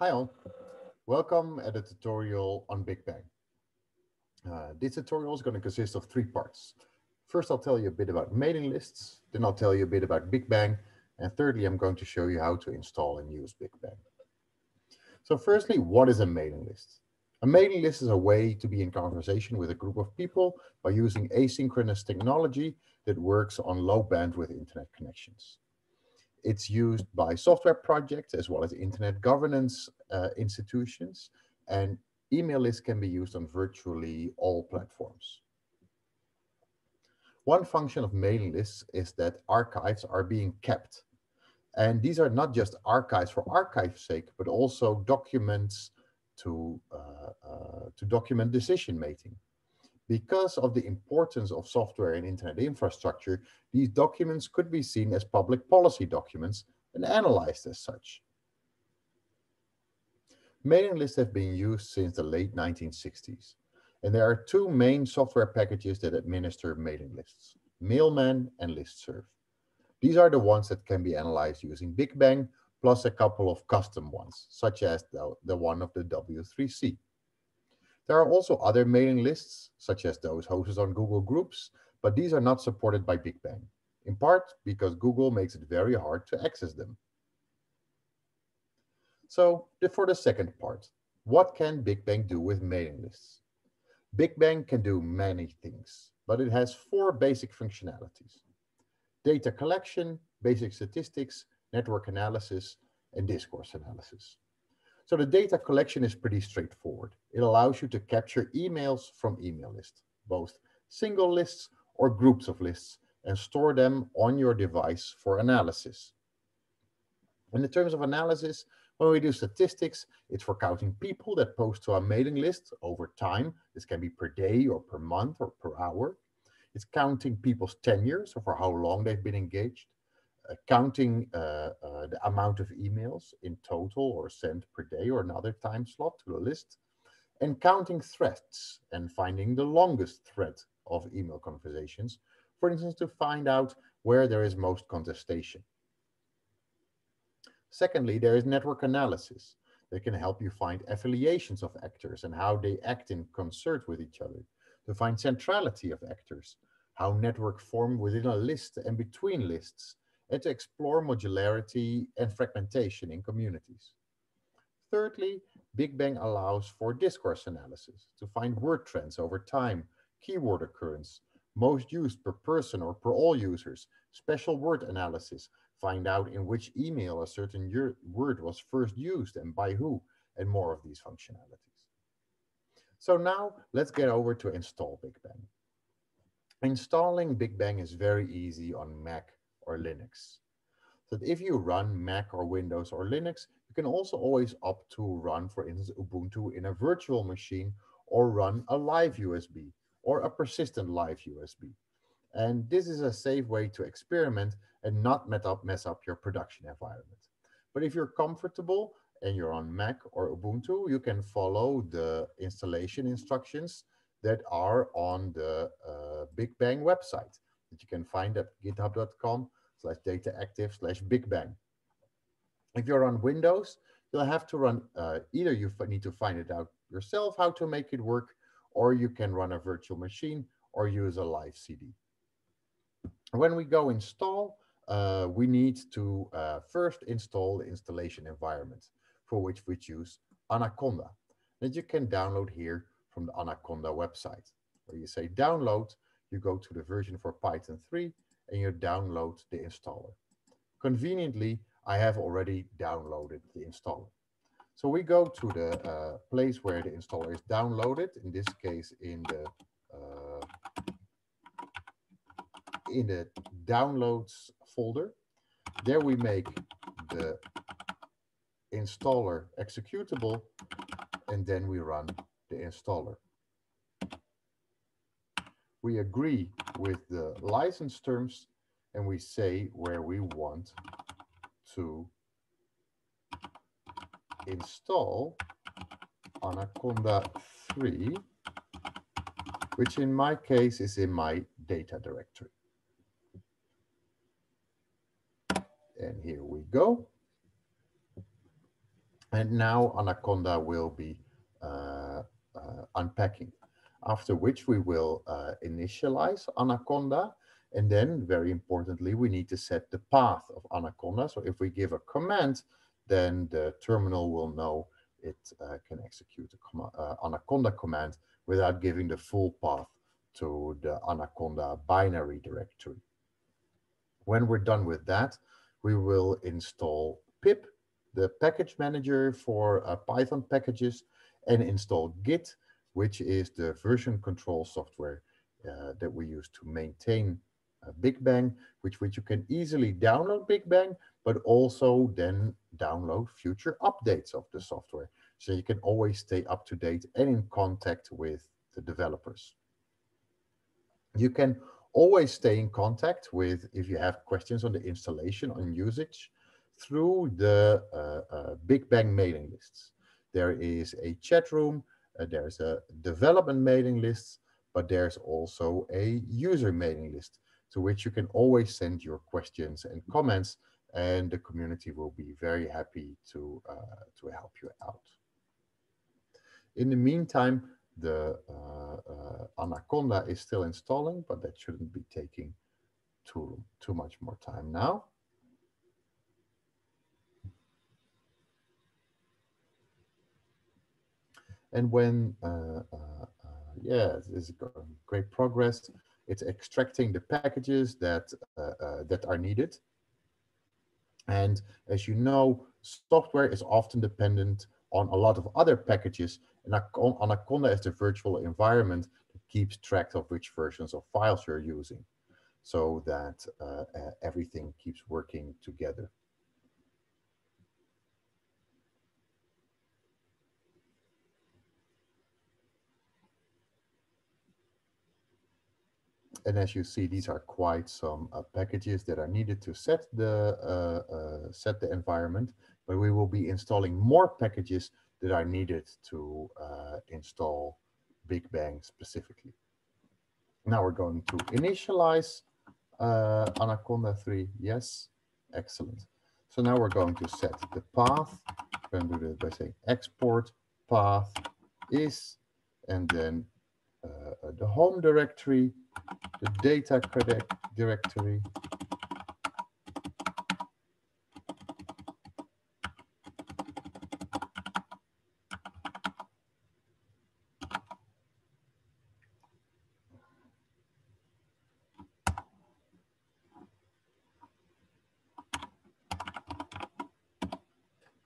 Hi all, welcome at a tutorial on BigBang. This tutorial is going to consist of three parts. First, I'll tell you a bit about mailing lists, then I'll tell you a bit about BigBang, and thirdly, I'm going to show you how to install and use BigBang. So firstly, what is a mailing list? A mailing list is a way to be in conversation with a group of people by using asynchronous technology that works on low bandwidth internet connections. It's used by software projects as well as internet governance institutions, and email lists can be used on virtually all platforms. One function of mailing lists is that archives are being kept. And these are not just archives for archive's sake, but also documents to document decision-making. Because of the importance of software and internet infrastructure, these documents could be seen as public policy documents and analyzed as such. Mailing lists have been used since the late 1960s, and there are two main software packages that administer mailing lists: Mailman and Listserv. These are the ones that can be analyzed using BigBang, plus a couple of custom ones, such as the one of the W3C. There are also other mailing lists, such as those hosted on Google Groups, but these are not supported by BigBang, in part because Google makes it very hard to access them. So for the second part, what can BigBang do with mailing lists? BigBang can do many things, but it has four basic functionalities: data collection, basic statistics, network analysis, and discourse analysis. So the data collection is pretty straightforward. It allows you to capture emails from email lists, both single lists or groups of lists, and store them on your device for analysis. And in terms of analysis, when we do statistics, it's for counting people that post to our mailing list over time. This can be per day or per month or per hour. It's counting people's tenure, so for how long they've been engaged. Counting the amount of emails in total or sent per day or another time slot to the list, and counting threads and finding the longest thread of email conversations, for instance, to find out where there is most contestation. Secondly, there is network analysis that can help you find affiliations of actors and how they act in concert with each other, to find centrality of actors, how networks form within a list and between lists, and to explore modularity and fragmentation in communities. Thirdly, BigBang allows for discourse analysis to find word trends over time, keyword occurrence, most used per person or per all users, special word analysis, find out in which email a certain word was first used and by who, and more of these functionalities. So now let's get over to install BigBang. Installing BigBang is very easy on Mac or Linux. So that if you run Mac or Windows or Linux, you can also always opt to run, for instance, Ubuntu in a virtual machine, or run a live USB or a persistent live USB. And this is a safe way to experiment and not mess up your production environment. But if you're comfortable and you're on Mac or Ubuntu, you can follow the installation instructions that are on the BigBang website. That you can find at github.com/dataactive/BigBang. If you're on Windows, you'll have to run, either you need to find it out yourself how to make it work, or you can run a virtual machine or use a live CD. When we go install, we need to first install the installation environment, for which we choose Anaconda, that you can download here from the Anaconda website, where you say download. You go to the version for Python 3 and you download the installer. Conveniently, I have already downloaded the installer. So we go to the place where the installer is downloaded, in this case in the downloads folder. There we make the installer executable and then we run the installer. We agree with the license terms and we say where we want to install Anaconda 3, which in my case is in my data directory. And here we go. And now Anaconda will be unpacking, after which we will initialize Anaconda. And then very importantly, we need to set the path of Anaconda. So if we give a command, then the terminal will know it can execute a Anaconda command without giving the full path to the Anaconda binary directory. When we're done with that, we will install pip, the package manager for Python packages, and install Git, which is the version control software that we use to maintain BigBang, which you can easily download BigBang, but also then download future updates of the software. So you can always stay up to date and in contact with the developers. You can always stay in contact with, if you have questions on the installation, on usage, through the BigBang mailing lists. There is a chat room, there's a development mailing list, but there's also a user mailing list to which you can always send your questions and comments, and the community will be very happy to help you out. In the meantime, the Anaconda is still installing, but that shouldn't be taking too much more time now. And when, yeah, this is great progress. It's extracting the packages that, that are needed. And as you know, software is often dependent on a lot of other packages. And Anaconda is the virtual environment that keeps track of which versions of files you're using, so that everything keeps working together. And as you see, these are quite some packages that are needed to set the environment, but we will be installing more packages that are needed to install BigBang specifically. Now we're going to initialize Anaconda 3. Yes, excellent. So now we're going to set the path. We're going to do that by saying export path is, and then the home directory, the data directory,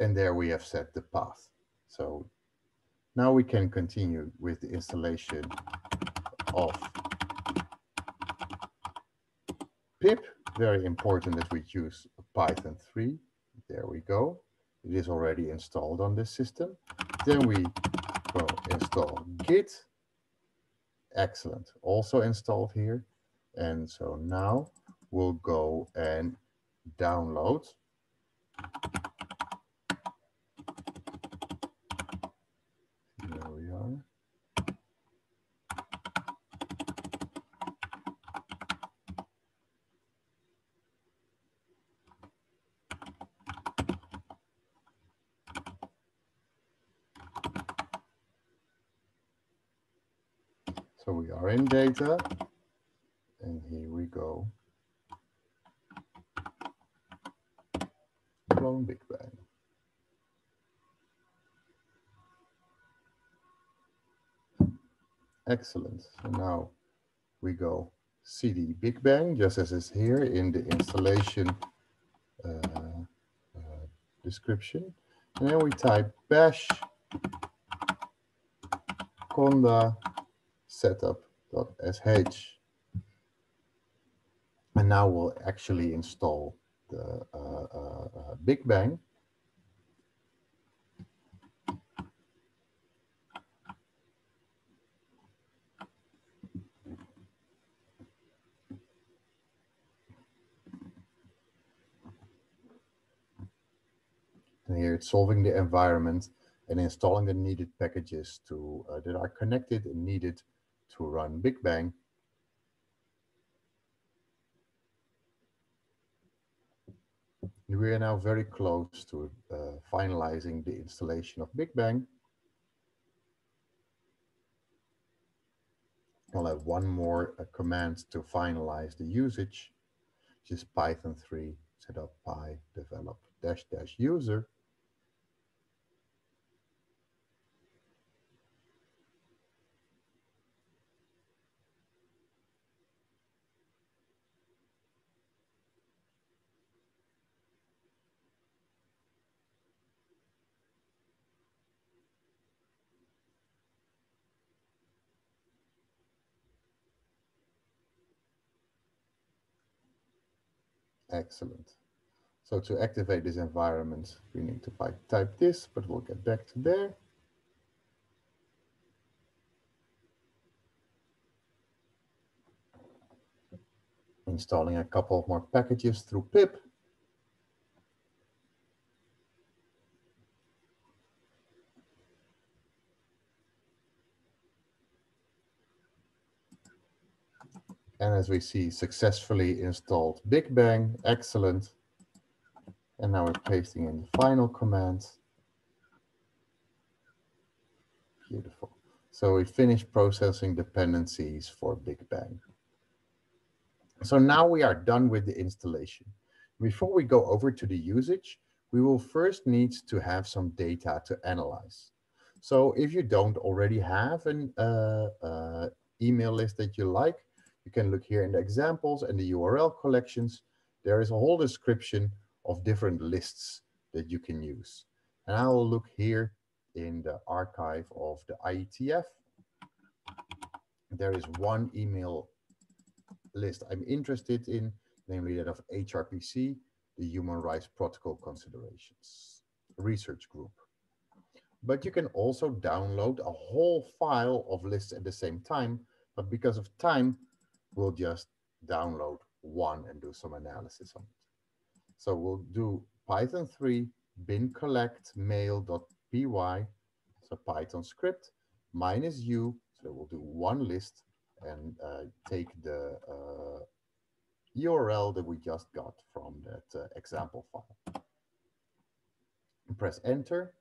and there we have set the path. So now we can continue with the installation of pip. Very important that we use Python 3. There we go. It is already installed on this system. Then we will install Git. Excellent. Also installed here. And so now we'll go and download in data, and here we go, clone BigBang. Excellent. So now we go cd BigBang, just as is here in the installation description, and then we type bash conda setup .sh. And now we'll actually install the BigBang. And here it's solving the environment and installing the needed packages to that are connected and needed to run BigBang. And we are now very close to finalizing the installation of BigBang. I'll have one more command to finalize the usage, which is Python 3 setup py develop -- user. Excellent. So to activate this environment, we need to type this, but we'll get back to there. Installing a couple of more packages through pip. And as we see, successfully installed BigBang. Excellent. And now we're pasting in the final command. Beautiful. So we finished processing dependencies for BigBang. So now we are done with the installation. Before we go over to the usage, we will first need to have some data to analyze. So if you don't already have an email list that you like, you can look here in the examples and the URL collections. There is a whole description of different lists that you can use. And I will look here in the archive of the IETF. There is one email list I'm interested in, namely that of HRPC, the Human Rights Protocol Considerations Research Group. But you can also download a whole file of lists at the same time, but because of time, we'll just download one and do some analysis on it. So we'll do Python 3 bin collect mail.py, so Python script, -u, so we'll do one list and take the URL that we just got from that example file. And press enter,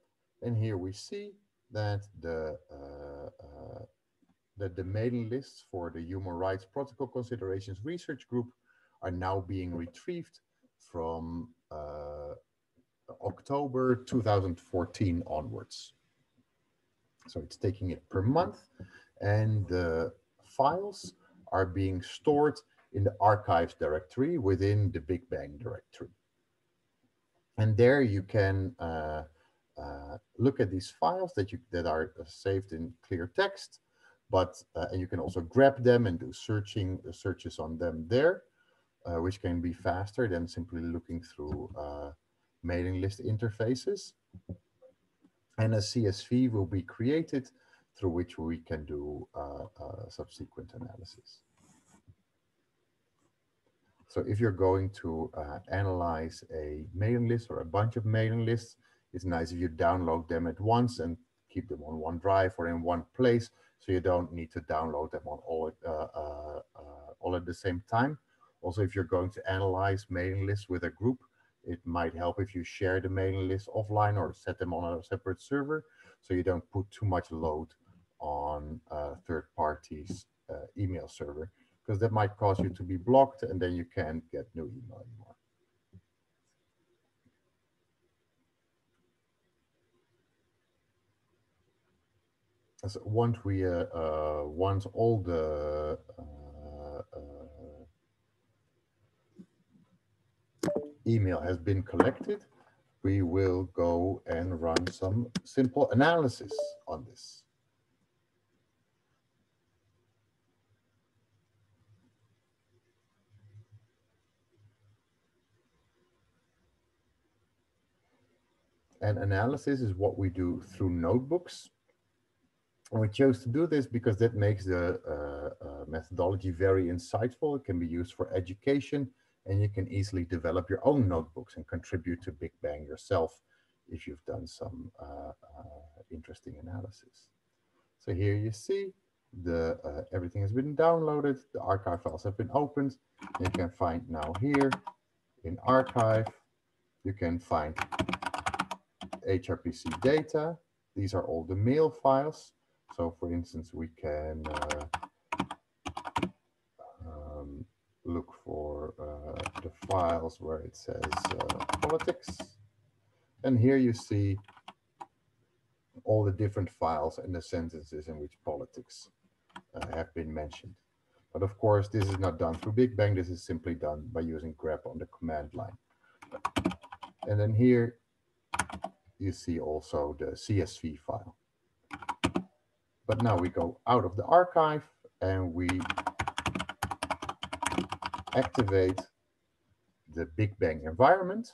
and here we see that the mailing lists for the Human Rights Protocol Considerations Research Group are now being retrieved from October 2014 onwards. So it's taking it per month, and the files are being stored in the archives directory within the BigBang directory. And there you can look at these files that are saved in clear text. But and you can also grab them and do searches on them there, which can be faster than simply looking through mailing list interfaces. And a CSV will be created through which we can do subsequent analysis. So if you're going to analyze a mailing list or a bunch of mailing lists, it's nice if you download them at once and keep them on OneDrive or in one place, so you don't need to download them all at the same time. Also, if you're going to analyze mailing lists with a group, it might help if you share the mailing list offline or set them on a separate server, so you don't put too much load on third parties' email server, because that might cause you to be blocked and then you can't get new email anymore. So once all the email has been collected, we will go and run some simple analysis on this. And analysis is what we do through notebooks. And we chose to do this because that makes the methodology very insightful. It can be used for education, and you can easily develop your own notebooks and contribute to BigBang yourself if you've done some interesting analysis. So here you see the everything has been downloaded, the archive files have been opened. You can find now here in archive You can find HRPC data. These are all the mail files. So for instance, we can look for the files where it says politics. And here you see all the different files and the sentences in which politics have been mentioned. But of course, this is not done through BigBang. This is simply done by using grep on the command line. And then here you see also the CSV file. But now we go out of the archive and we activate the BigBang environment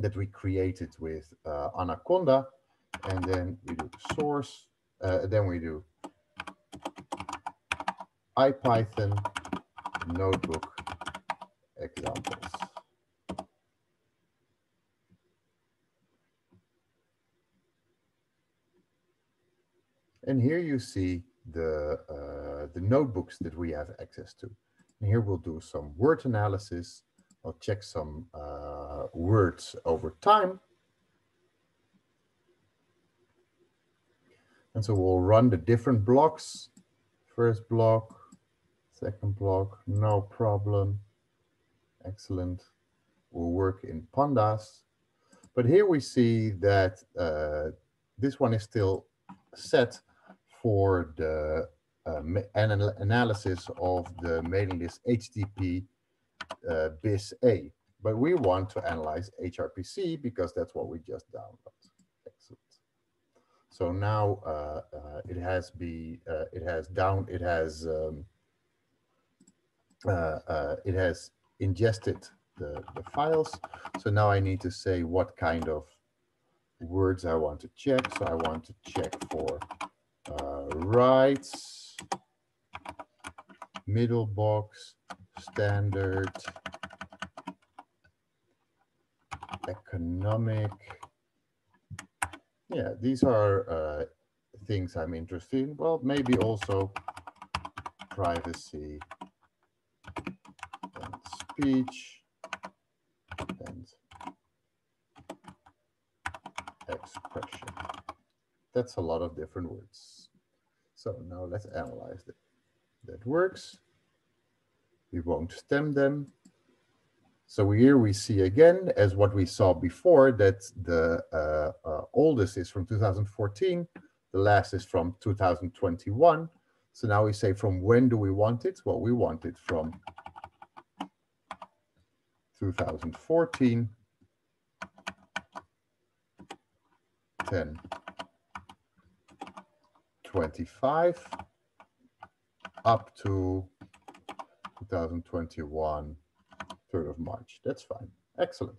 that we created with Anaconda. And then we do source, then we do IPython notebook examples. And here you see the notebooks that we have access to. And here we'll do some word analysis. I'll check some words over time. And so we'll run the different blocks. First block, second block, no problem. Excellent. We'll work in Pandas. But here we see that this one is still set for the analysis of the mailing list HTTP BIS A. But we want to analyze HRPC because that's what we just downloaded. So now it has ingested the files. So now I need to say what kind of words I want to check. So I want to check for rights, middle box, standard, economic. Yeah, these are things I'm interested in. Well, maybe also privacy and speech and expression. That's a lot of different words. So now let's analyze it. That works. We won't stem them. So here we see again, as what we saw before, that the oldest is from 2014, the last is from 2021. So now we say, from when do we want it? Well, we want it from 2014, 10, 25, up to 2021. 3rd of March. That's fine. Excellent.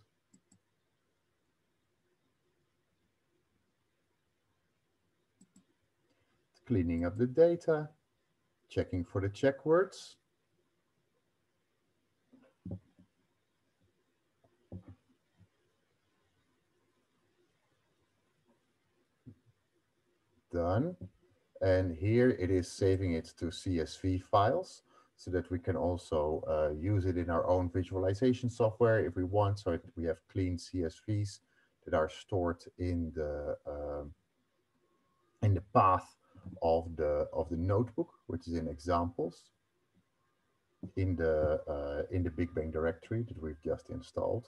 Cleaning up the data, checking for the check words. Done. And here it is saving it to CSV files, so that we can also use it in our own visualization software if we want. So we have clean CSVs that are stored in the path of the notebook, which is in examples, in the BigBang directory that we've just installed.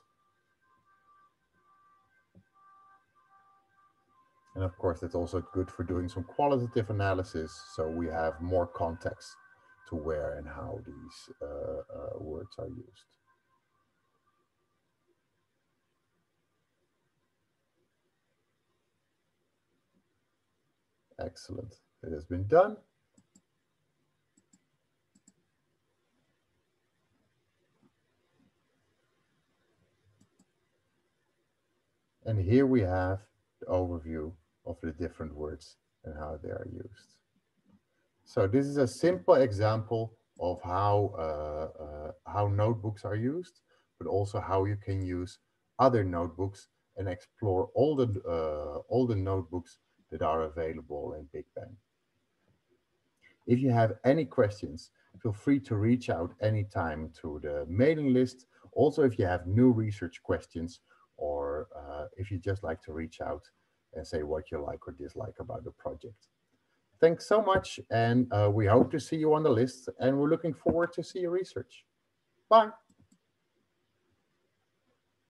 And of course, that's also good for doing some qualitative analysis, so we have more context to where and how these words are used. Excellent, it has been done. And here we have the overview of the different words and how they are used. So this is a simple example of how notebooks are used, but also how you can use other notebooks and explore all the notebooks that are available in BigBang. If you have any questions, feel free to reach out anytime to the mailing list. Also, if you have new research questions, or if you just like to reach out and say what you like or dislike about the project. Thanks so much, and we hope to see you on the list, and we're looking forward to see your research. Bye.